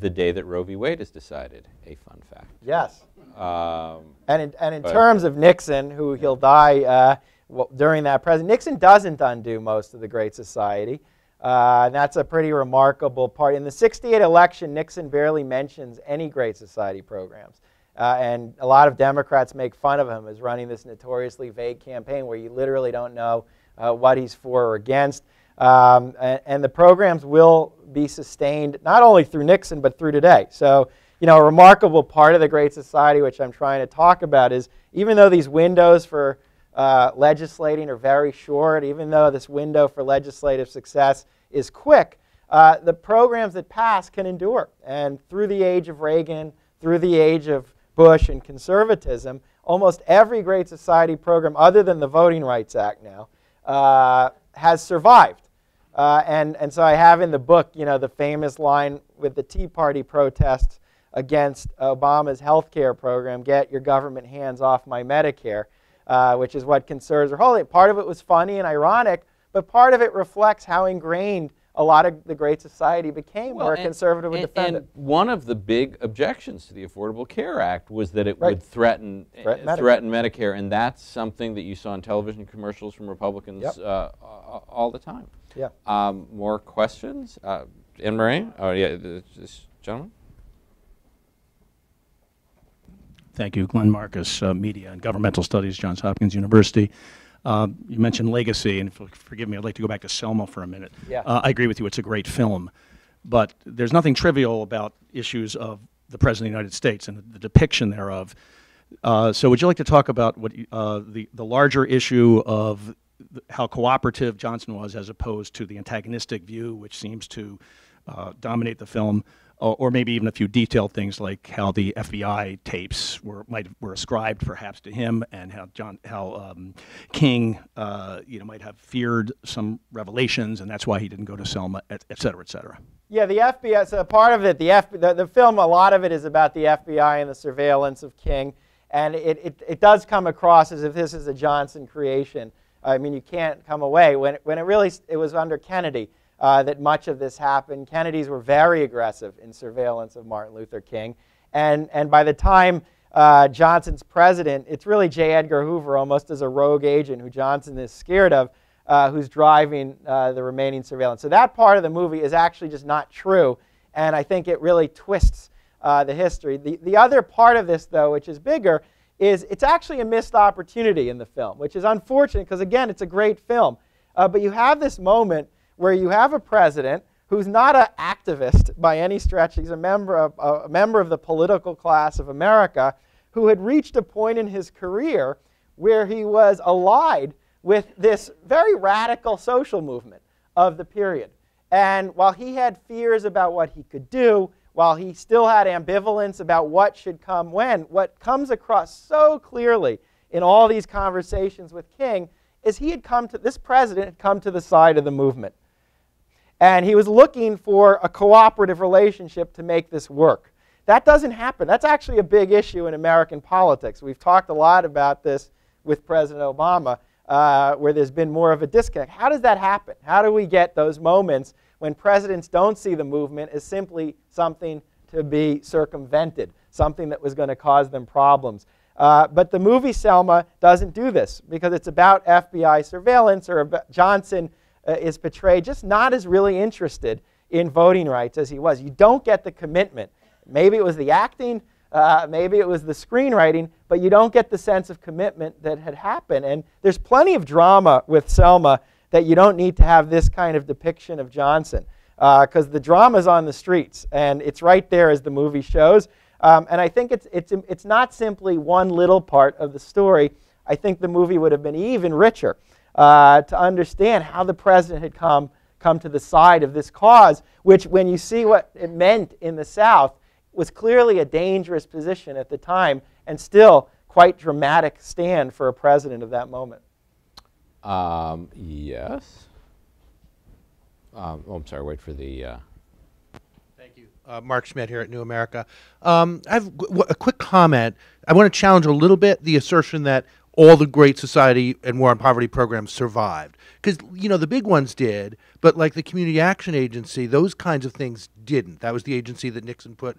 the day that Roe v. Wade is decided, a fun fact. Yes. Um, and in, and in but, terms of Nixon, who he'll die uh, well, during that presidency, Nixon doesn't undo most of the Great Society. Uh, and that's a pretty remarkable part. In the sixty-eight election, Nixon barely mentions any Great Society programs. Uh, and a lot of Democrats make fun of him as running this notoriously vague campaign where you literally don't know uh, what he's for or against. Um, and, and the programs will be sustained not only through Nixon, but through today. So, you know, a remarkable part of the Great Society, which I'm trying to talk about, is even though these windows for Uh, legislating are very short, even though this window for legislative success is quick, uh, the programs that pass can endure. And through the age of Reagan, through the age of Bush and conservatism, almost every Great Society program, other than the Voting Rights Act now, uh, has survived. Uh, and, and so I have in the book, you know, the famous line with the Tea Party protests against Obama's health care program, "Get your government hands off my Medicare." Uh, which is what conservatives are holding. Part of it was funny and ironic, but part of it reflects how ingrained a lot of the Great Society became, well, where and, conservative would defend it. And one of the big objections to the Affordable Care Act was that it right. would threaten, threaten, uh, Medicare. threaten Medicare, and that's something that you saw in television commercials from Republicans yep. uh, all the time. Yeah. Um, more questions? Uh, Anne Marie? Oh, yeah, this gentleman? Thank you. Glenn Marcus, uh, Media and Governmental Studies, Johns Hopkins University. Uh, you mentioned legacy, and forgive me, I'd like to go back to Selma for a minute. Yeah. Uh, I agree with you, it's a great film. But there's nothing trivial about issues of the President of the United States and the depiction thereof. Uh, so would you like to talk about what uh, the, the larger issue of how cooperative Johnson was as opposed to the antagonistic view, which seems to uh, dominate the film? Or maybe even a few detailed things like how the F B I tapes were might were ascribed perhaps to him, and how John how um, King uh, you know might have feared some revelations, and that's why he didn't go to Selma, et, et cetera, et cetera. Yeah, the F B I. So part of it, the F the, the film, a lot of it is about the F B I and the surveillance of King, and it it, it does come across as if this is a Johnson creation. I mean, you can't come away when when it really it was under Kennedy. Uh, that much of this happened. Kennedys were very aggressive in surveillance of Martin Luther King. And, and by the time uh, Johnson's president, it's really J. Edgar Hoover almost as a rogue agent who Johnson is scared of, uh, who's driving uh, the remaining surveillance. So that part of the movie is actually just not true. And I think it really twists uh, the history. The, the other part of this, though, which is bigger, is it's actually a missed opportunity in the film, which is unfortunate because, again, it's a great film. Uh, but you have this moment where you have a president who's not an activist by any stretch. He's a member of, a member of the political class of America who had reached a point in his career where he was allied with this very radical social movement of the period. And while he had fears about what he could do, while he still had ambivalence about what should come when, what comes across so clearly in all these conversations with King is he had come to, this president had come to the side of the movement. And he was looking for a cooperative relationship to make this work. That doesn't happen. That's actually a big issue in American politics. We've talked a lot about this with President Obama, uh, where there's been more of a disconnect. How does that happen? How do we get those moments when presidents don't see the movement as simply something to be circumvented, something that was going to cause them problems? Uh, but the movie Selma doesn't do this because it's about F B I surveillance, or about Johnson uh, is portrayed just not as really interested in voting rights as he was. You don't get the commitment. Maybe it was the acting, uh, maybe it was the screenwriting, but you don't get the sense of commitment that had happened. And there's plenty of drama with Selma that you don't need to have this kind of depiction of Johnson, because uh, the drama's on the streets, and it's right there as the movie shows. Um, and I think it's, it's, it's not simply one little part of the story. I think the movie would have been even richer uh, to understand how the president had come, come to the side of this cause, which, when you see what it meant in the South, was clearly a dangerous position at the time, and still quite dramatic stand for a president of that moment. Um, yes. Um, oh, I'm sorry, wait for the... Uh Uh, Mark Schmidt here at New America. Um, I have a quick comment. I want to challenge a little bit the assertion that all the Great Society and War on Poverty programs survived. Because, you know, the big ones did, but like the Community Action Agency, those kinds of things didn't. That was the agency that Nixon put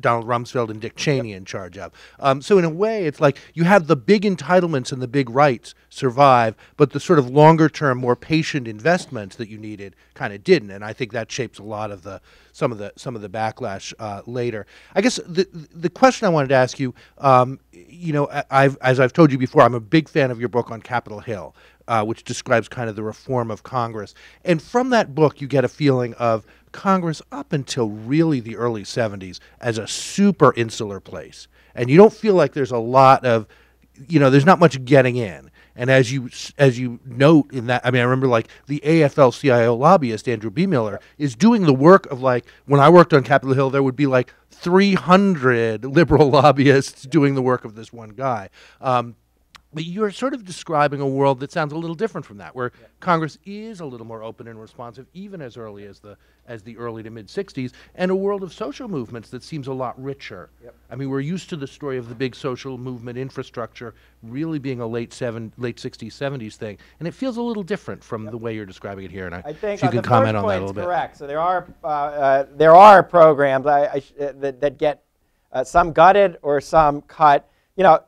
Donald Rumsfeld and Dick Cheney in charge of. Um, so in a way, it's like you have the big entitlements and the big rights survive, but the sort of longer-term, more patient investments that you needed kind of didn't. And I think that shapes a lot of the some of the some of the backlash uh, later. I guess the the question I wanted to ask you, um, you know, I've as I've told you before, I'm a big fan of your book on Capitol Hill, uh, which describes kind of the reform of Congress. And from that book, you get a feeling of Congress up until really the early seventies as a super insular place, and you don't feel like there's a lot of, you know, there's not much getting in. And as you as you note in that, I mean, I remember like the A F L C I O lobbyist Andrew B. Miller is doing the work of, like, when I worked on Capitol Hill, there would be like three hundred liberal lobbyists doing the work of this one guy. Um, But you're sort of describing a world that sounds a little different from that, where yeah. Congress is a little more open and responsive, even as early as the as the early to mid sixties, and a world of social movements that seems a lot richer. Yep. I mean, we're used to the story of the big social movement infrastructure really being a late seven, late sixties, seventies thing, and it feels a little different from yep. the way you're describing it here. And I, I think if you uh, can comment on that a little bit. Correct. So there are uh, uh, there are programs I, I sh uh, that that get uh, some gutted or some cut. You know.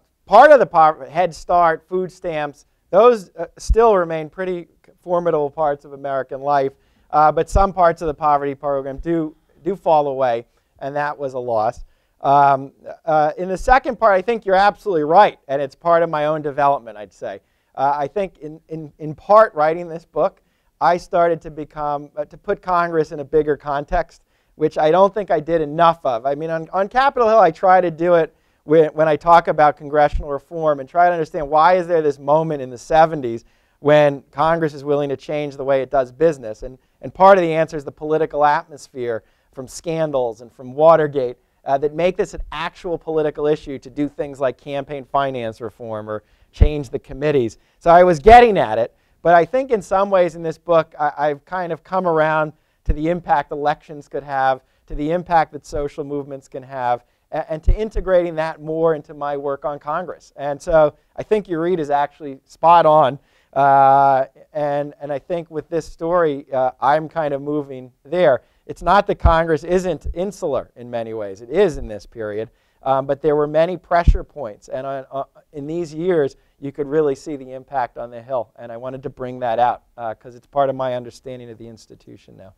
Part of the poverty, Head Start, food stamps, those uh, still remain pretty formidable parts of American life, uh, but some parts of the poverty program do, do fall away, and that was a loss. Um, uh, in the second part, I think you're absolutely right, and it's part of my own development, I'd say. Uh, I think in, in, in part writing this book, I started to become, uh, to put Congress in a bigger context, which I don't think I did enough of. I mean, on, on Capitol Hill, I try to do it when I talk about congressional reform and try to understand why is there this moment in the seventies when Congress is willing to change the way it does business. And, and part of the answer is the political atmosphere from scandals and from Watergate uh, that make this an actual political issue to do things like campaign finance reform or change the committees. So I was getting at it, but I think in some ways in this book I, I've kind of come around to the impact elections could have, to the impact that social movements can have, and to integrating that more into my work on Congress. And so I think your read is actually spot on. Uh, and, and I think with this story, uh, I'm kind of moving there. It's not that Congress isn't insular in many ways. It is in this period. Um, but there were many pressure points. And on, uh, in these years, you could really see the impact on the Hill. And I wanted to bring that out because uh, it's part of my understanding of the institution now.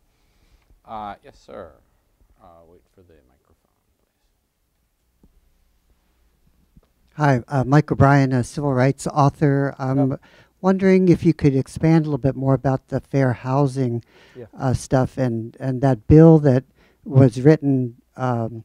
Uh, yes, sir. Uh, wait for the microphone. Hi, uh, Mike O'Brien, a civil rights author. I'm oh. wondering if you could expand a little bit more about the fair housing yeah. uh, stuff and, and that bill that was written. Um,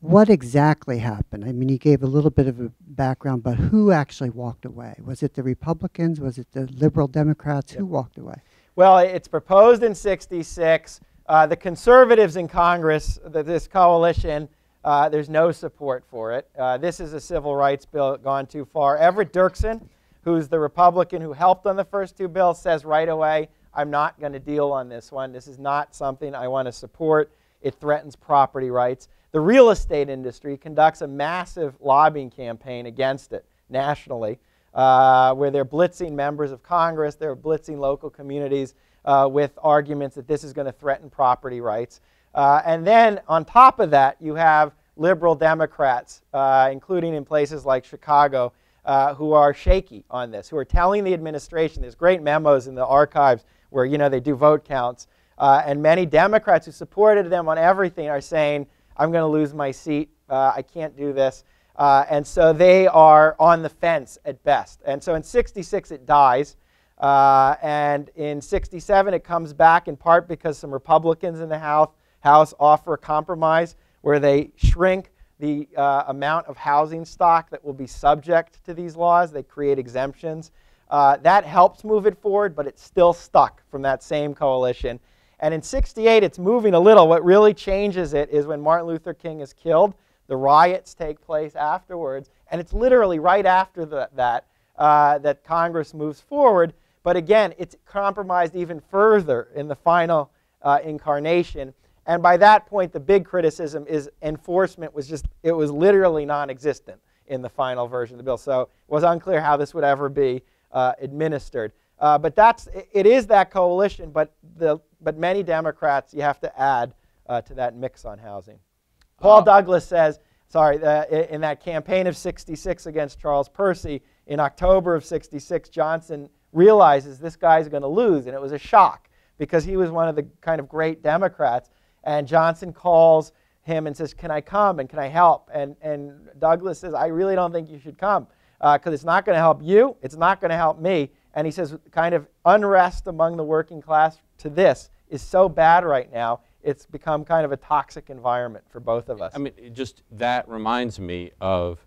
what exactly happened? I mean, you gave a little bit of a background, but who actually walked away? Was it the Republicans? Was it the liberal Democrats? Yep. Who walked away? Well, it's proposed in sixty-six. Uh, the conservatives in Congress, the, this coalition, Uh, there's no support for it. Uh, this is a civil rights bill gone too far. Everett Dirksen, who's the Republican who helped on the first two bills, says right away, I'm not going to deal on this one. This is not something I want to support. It threatens property rights. The real estate industry conducts a massive lobbying campaign against it nationally, uh, where they're blitzing members of Congress, they're blitzing local communities uh, with arguments that this is going to threaten property rights. Uh, and then on top of that, you have liberal Democrats, uh, including in places like Chicago, uh, who are shaky on this, who are telling the administration, there's great memos in the archives where, you know, they do vote counts, Uh, and many Democrats who supported them on everything are saying, I'm going to lose my seat. Uh, I can't do this. Uh, and so they are on the fence at best. And so in sixty-six, it dies. Uh, and in sixty-seven, it comes back in part because some Republicans in the House, House offer a compromise where they shrink the uh, amount of housing stock that will be subject to these laws. They create exemptions. Uh, that helps move it forward, but it's still stuck from that same coalition. And in sixty-eight, it's moving a little. What really changes it is when Martin Luther King is killed. The riots take place afterwards, and it's literally right after the, that uh, that Congress moves forward. But again, it's compromised even further in the final uh, incarnation. And by that point, the big criticism is enforcement was just, it was literally non-existent in the final version of the bill. So it was unclear how this would ever be uh, administered. Uh, but that's, it is that coalition, but, the, but many Democrats, you have to add uh, to that mix on housing. Paul Douglas says, sorry, uh, in that campaign of sixty-six against Charles Percy, in October of sixty-six, Johnson realizes this guy's going to lose. And it was a shock because he was one of the kind of great Democrats. And Johnson calls him and says, can I come and can I help? And, and Douglas says, I really don't think you should come because uh, it's not going to help you. It's not going to help me. And he says, kind of unrest among the working class to this is so bad right now. It's become kind of a toxic environment for both of us. I mean, it just that reminds me of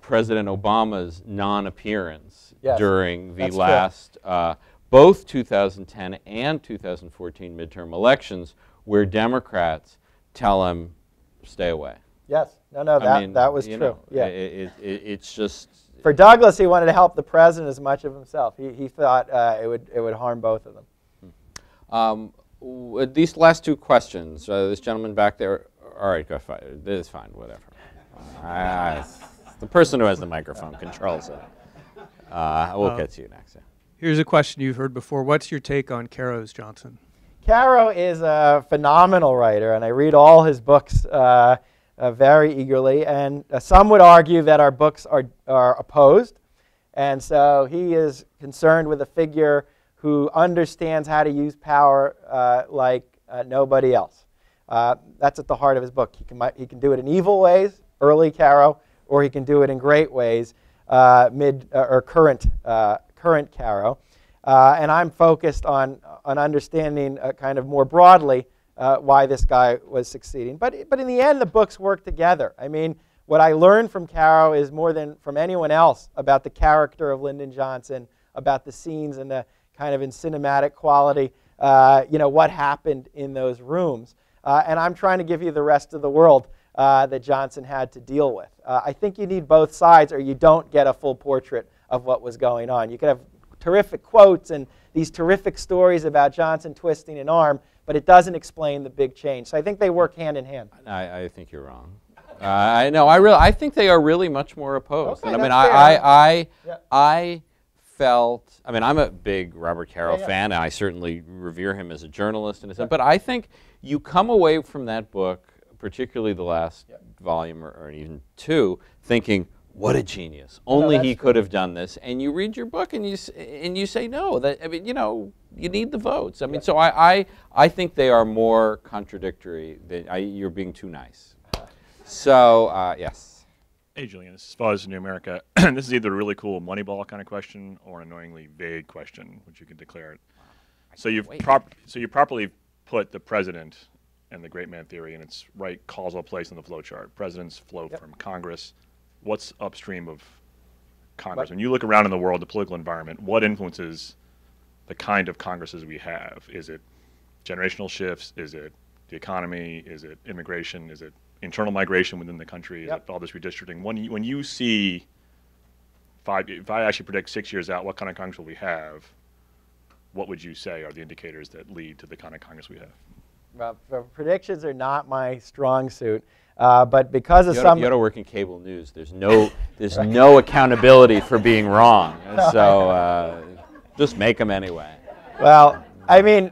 President Obama's non-appearance yes, during the last, uh, both two thousand ten and two thousand fourteen midterm elections, where Democrats tell him, stay away. Yes, no, no, that, I mean, that was true. Know, yeah. it, it, it, it's just... For Douglas, he wanted to help the president as much of himself. He, he thought uh, it, would, it would harm both of them. Um, These last two questions, uh, this gentleman back there, all right, go fine, this is fine, whatever. Uh, the person who has the microphone controls it. Uh, we'll um, get to you next. Yeah. Here's a question you've heard before. What's your take on Caro's Johnson? Caro is a phenomenal writer, and I read all his books uh, uh, very eagerly, and uh, some would argue that our books are, are opposed, and so he is concerned with a figure who understands how to use power uh, like uh, nobody else. Uh, that's at the heart of his book. He can, he can do it in evil ways, early Caro, or he can do it in great ways, uh, mid uh, or current uh, current Caro. Uh, and I'm focused on, on understanding uh, kind of more broadly uh, why this guy was succeeding. But, but in the end, the books work together. I mean, what I learned from Caro is more than from anyone else about the character of Lyndon Johnson, about the scenes and the kind of in cinematic quality, uh, you know, what happened in those rooms. Uh, and I'm trying to give you the rest of the world uh, that Johnson had to deal with. Uh, I think you need both sides or you don't get a full portrait of what was going on. You could have terrific quotes and these terrific stories about Johnson twisting an arm, but it doesn't explain the big change. So I think they work hand in hand. I, I think you're wrong. uh, I know, I, really, I think they are really much more opposed. Okay, and I mean, I, I, I, yeah. I felt, I mean, I'm a big Robert Caro yeah, yeah. fan, and I certainly revere him as a journalist, and a, but I think you come away from that book, particularly the last yeah. volume or, or even two, thinking, what a genius. Only no, he could true. have done this. And you read your book and you, and you say, no, that, I mean, you know, you need the votes. I mean, yeah. so I, I, I think they are more contradictory. Than I, you're being too nice. So, uh, yes. Hey, Julian, as far as New America, this is either a really cool Moneyball kind of question or an annoyingly vague question, which you can declare it. Wow. So you've prop so you properly put the president and the great man theory in its right causal place on the flowchart. Presidents flow yep. from Congress. What's upstream of Congress? What? When you look around in the world, the political environment, what influences the kind of Congresses we have? Is it generational shifts? Is it the economy? Is it immigration? Is it internal migration within the country, yep. all this redistricting? When you, when you see five, if I actually predict six years out, what kind of Congress will we have? What would you say are the indicators that lead to the kind of Congress we have? Well, predictions are not my strong suit, uh, but because of some. You don't work in cable news. There's no, there's right. no accountability for being wrong. So uh, just make them anyway. Well, I mean,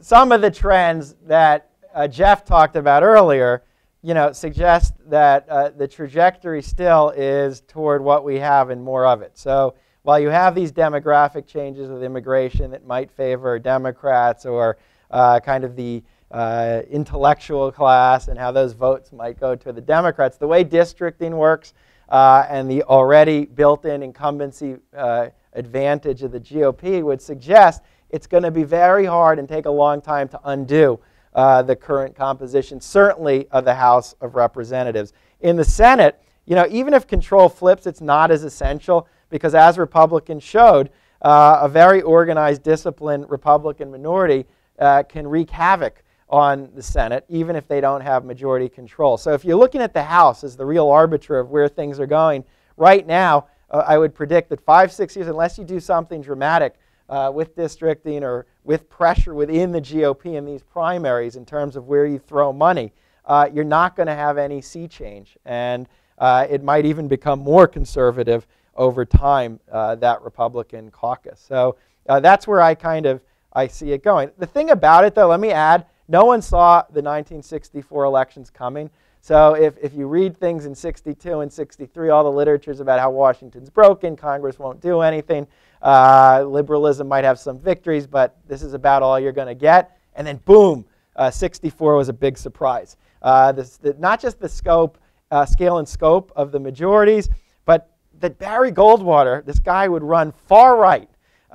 some of the trends that uh, Jeff talked about earlier, you know, suggest that uh, the trajectory still is toward what we have and more of it. So while you have these demographic changes with immigration that might favor Democrats or uh, kind of the uh, intellectual class and how those votes might go to the Democrats. The way districting works uh, and the already built-in incumbency uh, advantage of the G O P would suggest it's going to be very hard and take a long time to undo uh, the current composition, certainly of the House of Representatives. In the Senate, you know, even if control flips, it's not as essential because, as Republicans showed, uh, a very organized, disciplined Republican minority uh, can wreak havoc on the Senate, even if they don't have majority control. So if you're looking at the House as the real arbiter of where things are going, right now, uh, I would predict that five, six years, unless you do something dramatic uh, with districting or with pressure within the G O P in these primaries in terms of where you throw money, uh, you're not going to have any sea change. And Uh, it might even become more conservative over time, uh, that Republican caucus. So uh, that's where I kind of I see it going. The thing about it, though, let me add, no one saw the nineteen sixty-four elections coming. So if, if you read things in sixty-two and sixty-three, all the literature is about how Washington's broken, Congress won't do anything, uh, liberalism might have some victories, but this is about all you're going to get. And then, boom, uh, sixty-four was a big surprise. Uh, this, the, not just the scope, Uh, scale and scope of the majorities, but that Barry Goldwater, this guy, would run far right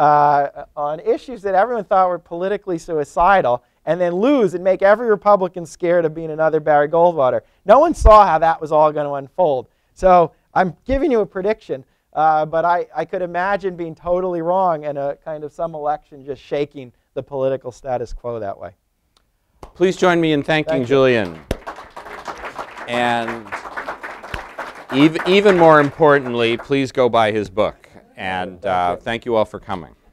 uh, on issues that everyone thought were politically suicidal and then lose and make every Republican scared of being another Barry Goldwater. No one saw how that was all going to unfold. So I'm giving you a prediction, uh, but I, I could imagine being totally wrong and a kind of some election just shaking the political status quo that way. Please join me in thanking Thank Julian. And even more importantly, please go buy his book. And uh, thank you all for coming.